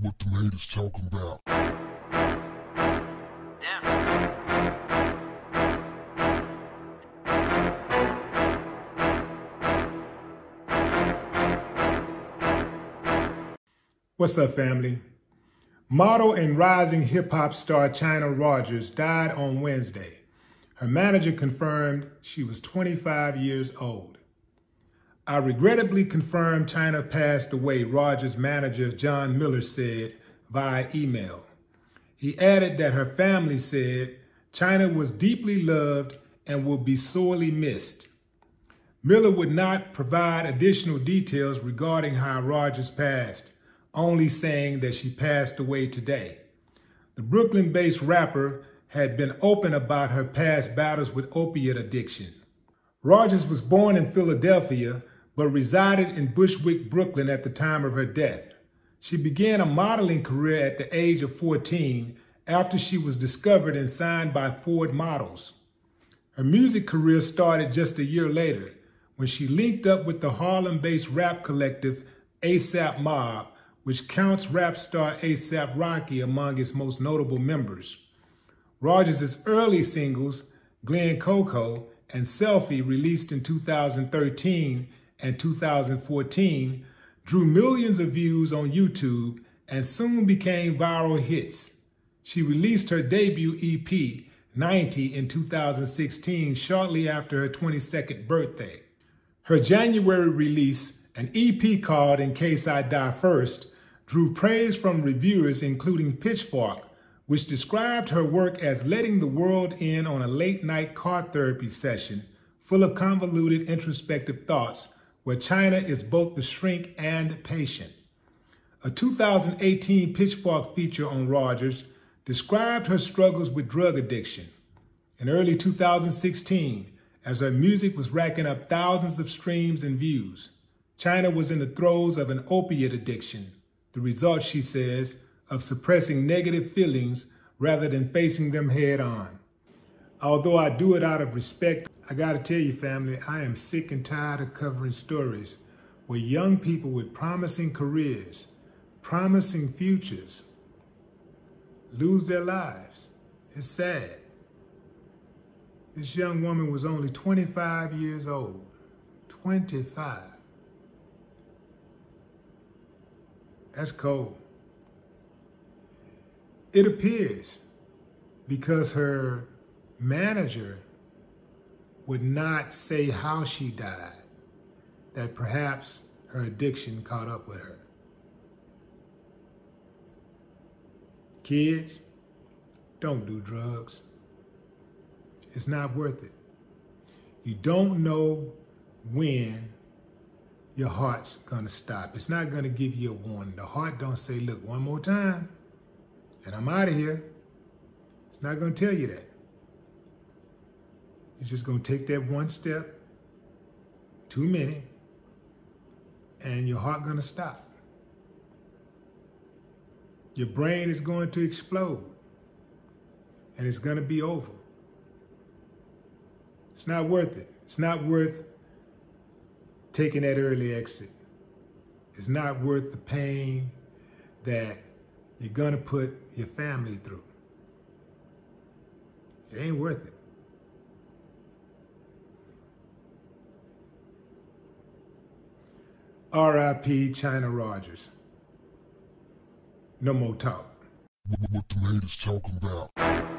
what the haters talking about. Yeah. What's up, family? Model and rising hip-hop star Chynna Rogers died on Wednesday. Her manager confirmed she was 25 years old. "I regrettably confirm Chynna passed away," Rogers' manager John Miller said via email. He added that her family said Chynna was deeply loved and will be sorely missed. Miller would not provide additional details regarding how Rogers passed, only saying that she passed away today. The Brooklyn-based rapper had been open about her past battles with opiate addiction. Rogers was born in Philadelphia, but resided in Bushwick, Brooklyn at the time of her death. She began a modeling career at the age of 14 after she was discovered and signed by Ford Models. Her music career started just a year later when she linked up with the Harlem-based rap collective ASAP Mob, which counts rap star ASAP Rocky among its most notable members. Rogers' early singles, Glen Coco and Selfie, released in 2013 and 2014, drew millions of views on YouTube and soon became viral hits. She released her debut EP, 90, in 2016, shortly after her 22nd birthday. Her January release, an EP called In Case I Die First, drew praise from reviewers including Pitchfork, which described her work as letting the world in on a late-night car therapy session full of convoluted introspective thoughts where Chynna is both the shrink and patient. A 2018 Pitchfork feature on Rogers described her struggles with drug addiction. In early 2016, as her music was racking up thousands of streams and views, Chynna was in the throes of an opiate addiction, the result, she says, of suppressing negative feelings rather than facing them head on. "Although I do it out of respect, I gotta tell you, family, I am sick and tired of covering stories where young people with promising careers, promising futures, lose their lives. It's sad." This young woman was only 25 years old, 25. That's cold. It appears because her manager would not say how she died, that perhaps her addiction caught up with her. Kids, don't do drugs. It's not worth it. You don't know when your heart's gonna stop. It's not gonna give you a warning. The heart don't say, "Look, one more time, and I'm out of here." It's not gonna tell you that. It's just gonna take that one step, too many, and your heart gonna stop. Your brain is going to explode, and it's gonna be over. It's not worth it. It's not worth taking that early exit. It's not worth the pain that you're gonna put your family through. It ain't worth it. R.I.P. Chynna Rogers. No more talk. What the haters talking about.